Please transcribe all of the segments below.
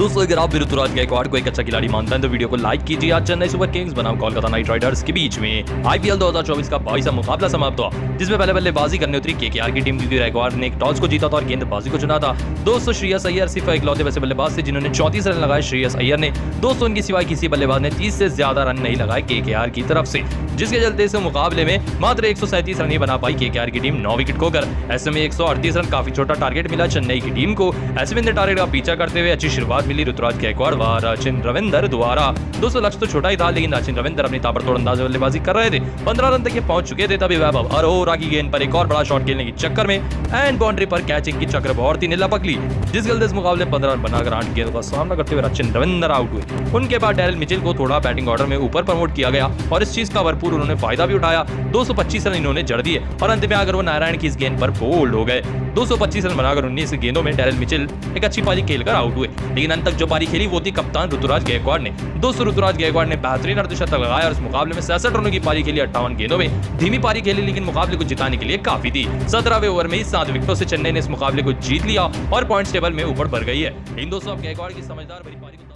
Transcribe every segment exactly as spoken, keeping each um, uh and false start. दोस्तों अगर आप ऋतुराज गायकवाड़ को एक अच्छा खिलाड़ी मानते हैं तो वीडियो को लाइक कीजिए। आज चेन्नई सुपर किंग्स बनाम कोलकाता नाइट राइडर्स के बीच में आईपीएल दो हज़ार चौबीस का बाईसवां मुकाबला समाप्त हुआ, जिसमें पहले बल्लेबाजी करने उतरी केकेआर की टीम, क्योंकि गायकवाड़ ने एक टॉस को जीता था और गेंदबाजी को चुना था। दोस्तों श्रेयस अय्यर सिर्फ इकलौते वैसे बल्लेबाज थे जिन्होंने चौंतीस रन लगाए। श्रेयस अय्यर ने दोस्तों उनके सिवाय किसी बल्लेबाज ने तीस से ज्यादा रन नहीं लगाए केकेआर की तरफ से, जिसके चलते इस मुकाबले में मात्र एक सौ सैंतीस रन ही बना पाई केकेआर की टीम नौ विकेट खोकर। ऐसे में एक सौ अड़तीस रन काफी छोटा टारगेट मिला चेन्नई की टीम को। ऐसे में टारगेट का पीछा करते हुए अच्छी शुरुआत मिली ऋतुराज गायकवाड़ व रचिन रविंदर द्वारा। दोस्तों लक्ष्य तो छोटा ही था, लेकिन रचिन रविंदर अपनी ताबड़तोड़ अंदाज में बल्लेबाजी कर रहे थे। पंद्रह रन तक ये पहुंच चुके थे, तभी वैभव अरोरा की गेंद पर एक और बड़ा शॉट खेलने की चक्कर में एंड बाउंड्री पर कैचिंग की चक्रवर्ती ने लपक ली, जिस गलती इस मुकाबले में पंद्रह रन बनाकर आठ गेंदों का सामना करते हुए रचिन रविंदर आउट हुए। उनके बाद डेरिल मिचेल को थोड़ा बैटिंग ऑर्डर में ऊपर प्रमोट किया गया और इस चीज का भरपूर उन्होंने फायदा भी उठाया। दो सौ पच्चीस रन इन्होंने जड़ दिए और अंत में आकर वो नारायण की इस गेंद पर बोल्ड हो गए। दो सौ पच्चीस रन बनाकर उन्नीस गेंदों में डेरिल मिचेल एक अच्छी पारी खेलकर आउट हुए, लेकिन अंत तक जो पारी खेली वो थी कप्तान ऋतुराज गायकवाड़ ने। दोस्तों ऋतुराज गायकवाड़ ने बेहतरीन अर्धशतक लगाया और इस मुकाबले में सड़सठ रनों की पारी खेली अट्ठावन गेंदों में। धीमी पारी खेली लेकिन मुकाबले को जिताने के लिए काफी थी। सत्रहवें ओवर में ही सात विकेटों से चेन्नई ने इस मुकाबले को जीत लिया और पॉइंट्स टेबल में ऊपर बढ़ गई है। इन दोस्तों अब गायकवाड़ की समझदार भरी पारी को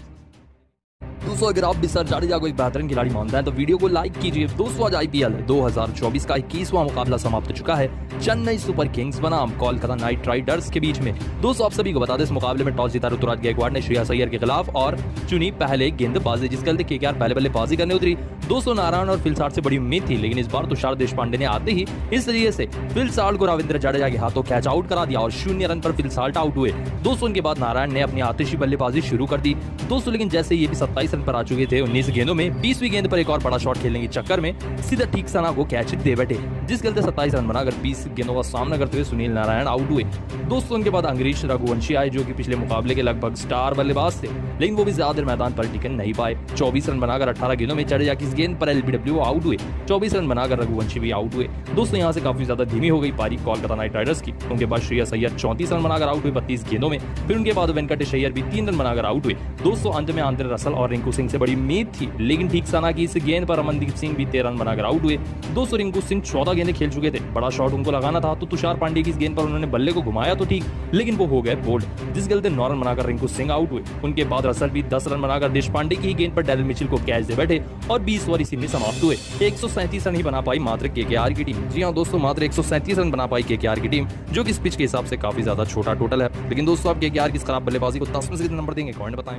दोस्तों अगर आप तुषार देशपांडे को एक बेहतरीन खिलाड़ी मानते हैं तो वीडियो को लाइक कीजिए। दोस्तों आज आईपीएल दो हज़ार चौबीस का इक्कीसवां मुकाबला समाप्त हो चुका है चेन्नई सुपर किंग्स बनाम कोलकाता नाइट राइडर्स के बीच में। दोस्तों आप सभी को बता दें इस मुकाबले में टॉस जीता ऋतुराज गायकवाड़ ने श्रेयस अय्यर के खिलाफ और चुनी पहले गेंदबाजी, जिसके चलते केकेआर पहले बल्लेबाजी करने उतरी। दोस्तों नारायण और फिलसार से बड़ी उम्मीद थी, लेकिन इस बार तुषार देशपांडे ने आते ही इस तरीके से फिलसार को रविंद्र जडेजा के हाथों कैच आउट करा दिया और शून्य रन पर फिलसार आउट हुए। दोस्तों उनके बाद नारायण ने अपनी आतिशी बल्लेबाजी शुरू कर दी। दोस्तों लेकिन जैसे ये भी सत्ताईस रन पर आ चुके थे उन्नीस गेंदों में, बीसवीं गेंद पर एक और बड़ा शॉट खेलने के चक्कर में सीधा ठीक सना को कैच दे बैठे, जिसके चलते सत्ताईस रन बनाकर बीस गेंदों का सामना करते हुए सुनील नारायण आउट हुए। दोस्तों उनके बाद अंग्रेज रघुवंशी आए, जो कि पिछले मुकाबले के लगभग स्टार बल्लेबाज थे, लेकिन वो भी ज्यादा देर मैदान पर टिकन नहीं पाए। चौबीस रन बनाकर अठारह गेंदों में जडेजा की गेंद पर एलबीडब्ल्यू आउट हुए। चौबीस रन बनाकर रघुवंशी भी आउट हुए। दोस्तों यहाँ से काफी ज्यादा धीमी हो गई पारी कोलकाता नाइट राइडर्स की। उनके बाद श्रेयस अय्यर चौंतीस रन बनाकर आउट हुए बत्तीस गेंदों में। फिर उनके बाद वेंकटेश अय्यर भी तीन रन बनाकर आउट हुए। दोस्तों अंत में आंद्रे रसेल और रिंकू सिंह से बड़ी उम्मीद थी, लेकिन ठीक साना की इस गेंद पर अमनदीप सिंह भी तेरह रन बनाकर आउट हुए। दोस्तों रिंकू सिंह चौदह गेंदें खेल चुके थे। बड़ा शॉट उनको लगाना था तो तुषार पांड्या की इस गेंद पर उन्होंने बल्ले को घुमाया तो ठीक, लेकिन वो हो गए बोल्ड, जिस गलते नौ रन बनाकर रिंकू सिंह आउट हुए। उनके बाद रसेल भी दस रन बनाकर देशपांडे की गेंद पर डेरिल मिचेल को कैच दे बैठे और बीस ओवर इसी में समाप्त हुए। एक सौ सैंतीस रन ही बना पाई मात्र केकेआर की टीम। जी हाँ दोस्तों मात्र एक सौ सैंतीस रन बना पाई केकेआर की टीम, जो कि इस पिच के हिसाब से काफी ज्यादा छोटा टोटल है। लेकिन दोस्तों आप केकेआर की इस खराब बल्लेबाजी को दस में से कितना नंबर देंगे कमेंट बताएं।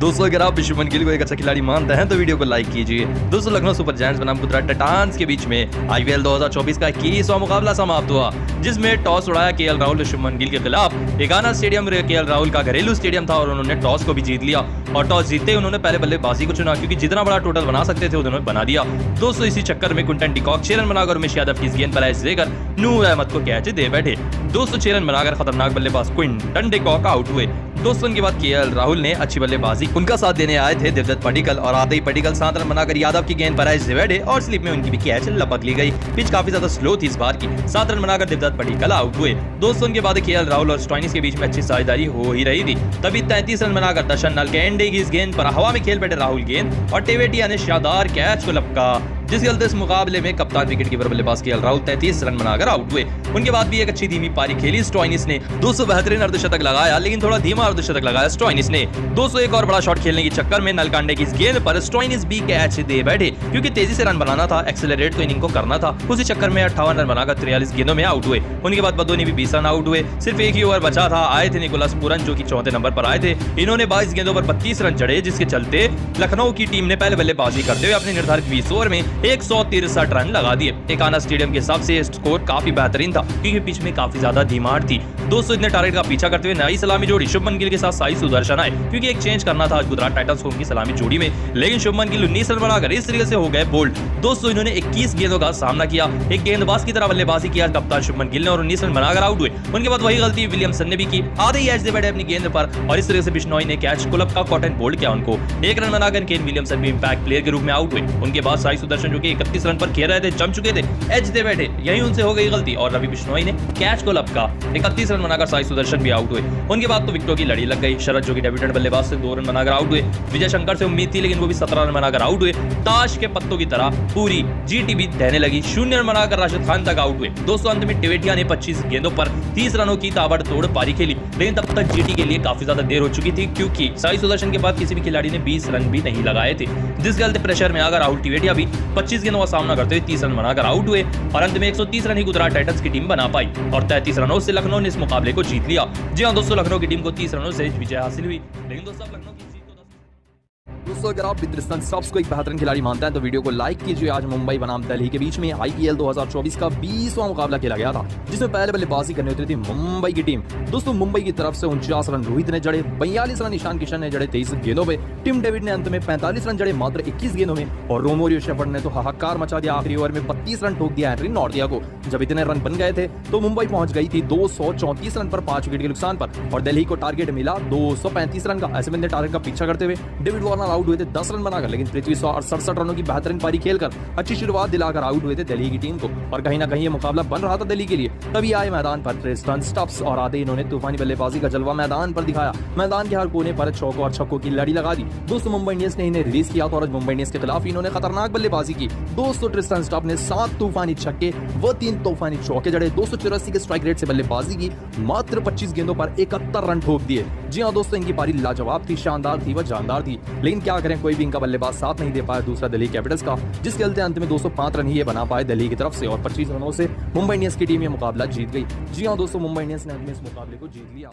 दोस्तों अगर आप शुभमन गिल को एक अच्छा खिलाड़ी मानते हैं तो वीडियो को लाइक कीजिए। दोस्तों लखनऊ सुपर जायंट्स बनाम गुजरात टाइटंस के बीच में आईपीएल दो हज़ार चौबीस का इक्कीसवां मुकाबला समाप्त हुआ, जिसमें टॉस उड़ाया केएल राहुल ने शुभमन गिल के खिलाफ। एकाना स्टेडियम केएल राहुल का घरेलू स्टेडियम था और उन्होंने टॉस को भी जीत लिया और टॉस जीतते उन्होंने पहले बल्लेबाजी को चुना, क्योंकि जितना बड़ा टोटल बना सकते थे उन्होंने बना दिया। दोस्तों इसी चक्कर में क्विंटन डीकॉक छह रन बनाकर उमेश यादव की इस गेंद पर ऐसे देकर नूर अहमद को कैच दे बैठे। दोस्तों छह रन बनाकर खतरनाक बल्लेबाज क्विंटन डीकॉक आउट हुए। दोस्तों उनके बाद केएल राहुल ने अच्छी बल्लेबाजी उनका साथ देने आए थे देवदत्त पडिक्कल और आते ही पडिक्कल सात रन बनाकर यादव की गेंद पर आए से बैठे और स्लिप में उनकी भी कैच लपक ली गई। पिच काफी ज्यादा स्लो थी इस बार की। सात रन बनाकर देवदत्त पडिक्कल आउट हुए। दोस्तों उनके बाद केएल राहुल और स्टॉइनिस के बीच में अच्छी साझेदारी हो ही रही थी, तभी तैंतीस रन बनाकर दर्शन नल के एंडे की इस गेंद पर हवा में खेल बैठे राहुल गेंद और टेवेटिया ने शानदार कैच को लपका, जिसके चलते इस मुकाबले में कप्तान विकेट कीपर बल्लेबाज केएल राहुल तैंतीस रन बनाकर आउट हुए। उनके बाद भी एक अच्छी धीमी पारी खेली स्टॉइनिस ने। दोस्तों बेहतरीन अर्धशतक लगाया, लेकिन थोड़ा धीमा अर्धशतक लगाया स्टॉइनिस ने। दोस्तों एक और बड़ा शॉट खेलने के चक्कर में नलकांडे की इस गेंद पर स्टॉइनिस भी कैच दे बैठे, क्योंकि तेजी से रन बनाना था, एक्सेलरेट तो इनिंग को करना था। उसी चक्कर में अट्ठावन रन बनाकर तिरयालीस गेंदों में आउट हुए। उनके बाद बदोनी भी बीस रन आउट हुए। सिर्फ एक ही ओवर बचा था, आए थे निकोलस पूरन जो की चौथे नंबर पर आए थे। इन्होंने बाईस गेंदों पर बत्तीस रन जड़े, जिसके चलते लखनऊ की टीम ने पहले बल्लेबाजी करते हुए अपने निर्धारित बीस ओवर में एक सौ तिरसठ रन लगा दिए। एकाना स्टेडियम के हिसाब से स्कोर काफी बेहतरीन था, क्योंकि पिच में काफी ज्यादा धीमार थी। दोस्तों इतने टारगेट का पीछा करते हुए नई सलामी जोड़ी शुभमन गिल के साथ साई सुदर्शन आए, क्योंकि एक चेंज करना था गुजरात टाइटंस को उनकी सलामी जोड़ी में। लेकिन शुभमन गिल उन्नीस रन बनाकर इस तरीके से हो गए बोल्ड। दोस्तों इन्होंने इक्कीस गेंदों का सामना किया, एक गेंदबाज की तरह बल्लेबाजी किया कप्तान शुभमन गिल ने और उन्नीस रन बनाकर आउट हुए। उनके बाद वही गलती विलियमसन ने भी की, आधे ही कैच दे बैठे अपनी गेंद पर और इस तरह से बिश्नोई ने कैच को लपका, कॉटन बोल्ड किया उनको। एक रन बनाकर केन विलियमसन भी इंपैक्ट प्लेयर के रूप में आउट हुए। उनके बाद साई सुदर्शन जो कि इकतीस रन पर खेल रहे थे, जम चुके थे, एज दे बैठे, यही उनसे हो गई गलती और रवि बिश्नोई ने कैच को लपका। इकतीस रन बनाकर साई सुदर्शन भी आउट हुए। उनके बाद तो विकेटों की लड़ी लग गई। शरद जो कि डेब्यूटेंट बल्लेबाज से दो रन बनाकर आउट हुए। विजय शंकर से उम्मीद थी लेकिन वो भी सत्रह रन बनाकर आउट हुए। ताश के पत्तों की तरह पूरी जीटी भी ढहने लगी। शून्य रन बनाकर राशिद खान तक आउट हुए। दोस्तों अंत में टिवेटिया ने पच्चीस गेंदों पर तीस रनों की ताबड़तोड़ पारी खेली, लेकिन तब तक जीटी के लिए काफी ज्यादा देर हो चुकी थी क्योंकि साई सुदर्शन के बाद किसी भी खिलाड़ी ने बीस रन भी नहीं लगाए थे, जिस गलते प्रेशर में आकर राहुल टिवेटिया भी पच्चीस गेंदों का सामना करते हुए तीस रन बनाकर आउट हुए और अंत में एक सौ तीस रन ही गुजरात टाइटंस की टीम बना पाई और तैंतीस रनों से लखनऊ ने इस मुकाबले को जीत लिया। जी हाँ दोस्तों, लखनऊ की टीम को तीस रनों से विजय हासिल हुई। लेकिन दोस्तों लखनऊ की दोस्तों अगर आप बित्रिस्तान सब्स को एक बेहतरीन खिलाड़ी मानते हैं तो वीडियो को लाइक कीजिए। आज मुंबई बनाम दिल्ली के बीच में आईपीएल दो हज़ार चौबीस का बीसवां मुकाबला खेला गया था, जिसमें पहले बल्लेबाजी करने उतरी थी मुंबई की टीम। दोस्तों मुंबई की तरफ से उनचास रन रोहित ने जड़े, बयालीस रन ईशान किशन ने जड़े तेईस गेंदों में। टीम डेविड ने अंत में पैंतालीस रन जड़े मात्र इक्कीस गेंदों में और रोमारियो शेफर्ड ने तो हाहाकार मचा दिया। आखिरी ओवर में बत्तीस रन ठोक दिया हैनरी नॉर्डिया को। जब इतने रन बन गए थे तो मुंबई पहुंच गई थी दो सौ चौंतीस रन पर पांच विकेट के नुकसान पर और दिल्ली को टारगेट मिला दो सौ पैंतीस रन का। ऐसे में टारगेट का पीछा करते हुए डेविड वार्नर आउट हुए थे दस रन बनाकर, लेकिन पृथ्वी शॉ सड़सठ रनों की बेहतरीन पारी खेलकर अच्छी शुरुआत दिलाकर आउट हुए थे दिल्ली की टीम को और कहीं ना कहीं ये मुकाबला बन रहा था दिल्ली के लिए। तभी आए मैदान पर ट्रिस्टन स्टब्स और आते इन्होंने तूफानी बल्लेबाजी का जलवा मैदान पर दिखाया। मैदान के हर कोने पर चौकों और छक्कों की लड़ी लगा दी। दोस्तों मुंबई इंडियंस ने इन्हें रिलीज किया था और मुंबई इंडियंस के खिलाफ इन्होंने खतरनाक बल्लेबाजी की। दोस्तों ट्रिस्टन स्टब्स ने सात तूफानी छक्के व तीन तूफानी चौके जड़े, दो सौ चौरासी के स्ट्राइक रेट से बल्लेबाजी की, मात्र पच्चीस गेंदों पर इकहत्तर रन ठोक दिए। जी हाँ दोस्तों इनकी पारी लाजवाब थी, शानदार थी व जानदार थी, लेकिन क्या करें कोई भी इनका बल्लेबाज साथ नहीं दे पाया दूसरा दिल्ली कैपिटल्स का, जिसके चलते अंत में दो सौ पाँच रन ही ये बना पाए दिल्ली की तरफ से और पच्चीस रनों से मुंबई इंडियंस की टीम ये मुकाबला जीत गई। जी हाँ दोस्तों मुंबई इंडियंस ने अपने इस मुकाबले को जीत लिया।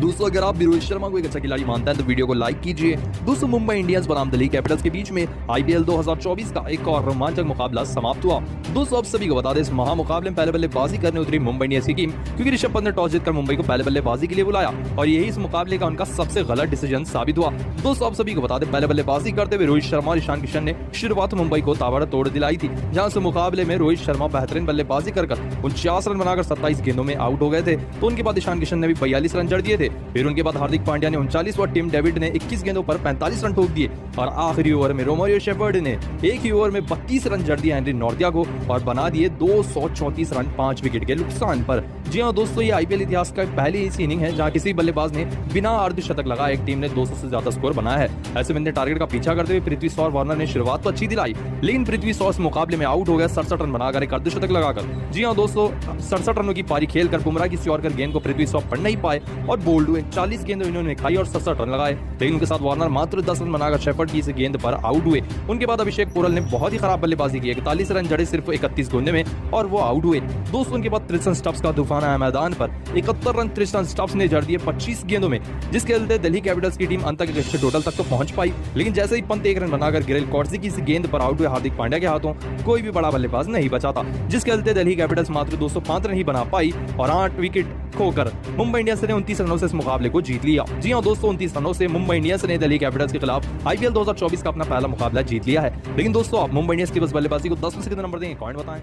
दोस्तों अगर आप रोहित शर्मा को एक अच्छा खिलाड़ी मानते हैं तो वीडियो को लाइक कीजिए। दोस्तों मुंबई इंडियंस बनाम दिल्ली कैपिटल्स के बीच में आईपीएल दो हज़ार चौबीस का एक और रोमांचक मुकाबला समाप्त हुआ। दोस्तों आप सभी को बता दें इस महा मुकाबले में पहले बल्लेबाजी करने उतरी मुंबई इंडियंस की टीम, क्योंकि ऋषभ पंत ने टॉस जीतकर मुंबई को पहले बल्लेबाजी के लिए बुलाया और यही इस मुकाबले का उनका सबसे गलत डिसीजन साबित हुआ। दोस्तों आप सभी को बता दें पहले बल्लेबाजी करते हुए रोहित शर्मा और ईशान किशन ने शुरुआत मुंबई को ताबड़तोड़ दिलाई थी, जहाँ से मुकाबले में रोहित शर्मा बेहतरीन बल्लेबाजी कर उनचास रन बनाकर सत्ताईस गेंदों में आउट हो गए थे। तो उनके बाद ईशान किशन ने भी बयालीस रन जड़ दिए थे। फिर उनके बाद हार्दिक पांड्या ने उनचालीस और टीम डेविड ने इक्कीस गेंदों पर पैंतालीस रन ठोक दिए और आखिरी ओवर में रोमारियो शेफर्ड ने एक ही ओवर में बत्तीस रन जड़ दिए हैनरी नॉर्डिया को और बना दिए दो सौ चौंतीस रन पांच विकेट के नुकसान पर। जी हाँ दोस्तों ये आईपीएल इतिहास का पहली ऐसी इनिंग है जहाँ किसी बल्लेबाज ने बिना अर्धशतक लगाए एक टीम ने दो सौ से ज्यादा स्कोर बनाया है। ऐसे में टारगेट का पीछा करते हुए पृथ्वी शॉ और वार्नर ने शुरुआत तो अच्छी दिलाई, लेकिन पृथ्वी शॉ इस मुकाबले में आउट हो गया सड़सठ रन बनाकर एक अर्धशतक लगाकर। जी हाँ दोस्तों सड़सठ रनों की पारी खेलकर बुमराह की सियोर कर गेंद को पृथ्वी शॉ पढ़ नहीं पाए और बोल्ड हुए। चालीस गेंदों इन्होंने खाई और सड़सठ रन लगाए, लेकिन उनके साथ वार्नर मात्र दस रन बनाकर शेफर्ड की इस गेंद पर आउट हुए। उनके बाद अभिषेक पोरल ने बहुत ही खराब बल्लेबाजी की, इकतालीस रन जड़े सिर्फ इकतीस गेंदों में और वो आउट हुए। दोस्तों उनके बाद ट्रिस्टन स्टब्स का तूफान आया मैदान पर, इकहत्तर रन ट्रिस्टन स्टब्स ने जड़ दिए पच्चीस गेंदों में, जिसके चलते दिल्ली कैपिटल्स की टीम अंत तक एक सौ टोटल तक तो पहुंच पाई, लेकिन जैसे ही पंत एक रन बनाकर गिरेल कॉर्सी की इस गेंद पर आउट हुए हार्दिक पांड्या के हाथों, कोई भी बड़ा बल्लेबाज नहीं बचा था, जिसके चलते दिल्ली कैपिटल्स मात्र दो सौ पांच रन ही बना पाई और आठ विकेट खोकर मुंबई इंडियंस ने उनतीस रनों से इस मुकाबले को जीत लिया। जी हाँ दोस्तों उनतीस रनों से मुंबई इंडियंस ने दिल्ली कैपिटल्स के खिलाफ आईपीएल दो हज़ार चौबीस का अपना पहला मुकाबला जीत लिया है। लेकिन दोस्तों आप मुंबई इंडियंस की बस बल्लेबाजी को दस में से कितना नंबर देंगे कमेंट बताएं।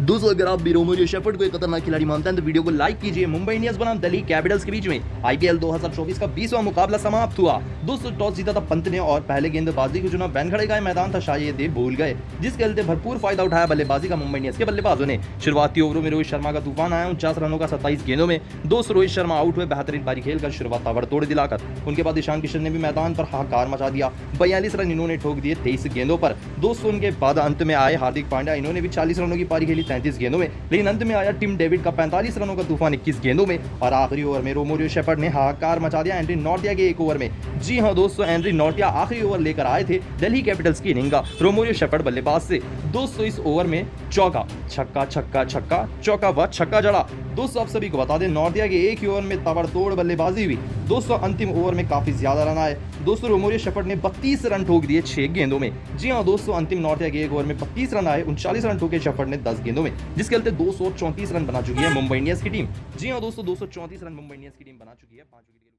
दोस्तों अगर आप बिरोमोजी शेफर्ड को एक खतरनाक खिलाड़ी मानते हैं तो वीडियो को लाइक कीजिए। मुंबई इंडियंस बनाम दिल्ली कैपिटल्स के बीच में आईपीएल दो हज़ार चौबीस का बीसवां मुकाबला समाप्त हुआ। दोस्तों टॉस जीता था पंत ने और पहले गेंदबाजी को चुना बैन खड़े का मैदान था, शायद ये भूल गए, जिसके चलते भरपूर फायदा उठाया बल्लेबाजी का मुंबई इंडियंस के बल्लेबाजों ने। शुरुआती ओवरों में रोहित शर्मा का तूफान आया, उनचास रनों का सत्ताईस गेंदों में। दोस्तों रोहित शर्मा आउट हुए बेहतरीन पारी खेलकर शुरुआत ताबड़तोड़ दिलाकर। उनके बाद ईशान किशन ने भी मैदान पर हाहाकार मचा दिया, बयालीस रन इन्होंने ठोक दिए तेईस गेंदों पर। दोस्तों उनके बाद अंत में आए हार्दिक पांड्या, इन्होंने भी चालीस रनों की पारी खेली तैंतीस गेंदों में, लेकिन अंत में आया टीम डेविड का पैंतालीस रनों का तूफान इक्कीस गेंदों में और आखिरी ओवर में रोमारियो शेफर्ड ने हाहाकार मचा दिया एंड्री नॉर्टिया के एक ओवर में। जी हाँ दोस्तों एंड्री नॉर्टिया आखिरी ओवर लेकर आए थे दिल्ली कैपिटल्स की इनिंग का रोमारियो शेफर्ड बल्लेबाज से। दोस्तों इस ओवर में चौका छक्का छक्का छक्का चौका व छक्का जड़ा। दोस्तों आप सभी को बता दें नॉर्टिया के एक ही ओवर में ताबड़तोड़ बल्लेबाजी हुई। दोस्तों अंतिम ओवर में काफी ज्यादा रन आए। दोस्तों रोमारियो शेफर्ड ने बत्तीस रन ठोक दिए छह गेंदों में। जी हाँ दोस्तों अंतिम नॉर्टिया के एक ओवर में बत्तीस रन आए, उनचालीस रन ठोके शेफर्ड ने दस गेंदों में, जिसके चलते दो सौ चौंतीस रन बना चुकी है मुंबई इंडियंस की टीम। जी हाँ दोस्तों दो सौ चौंतीस रन मुंबई इंडियंस की टीम बना चुकी है पांच विकेट।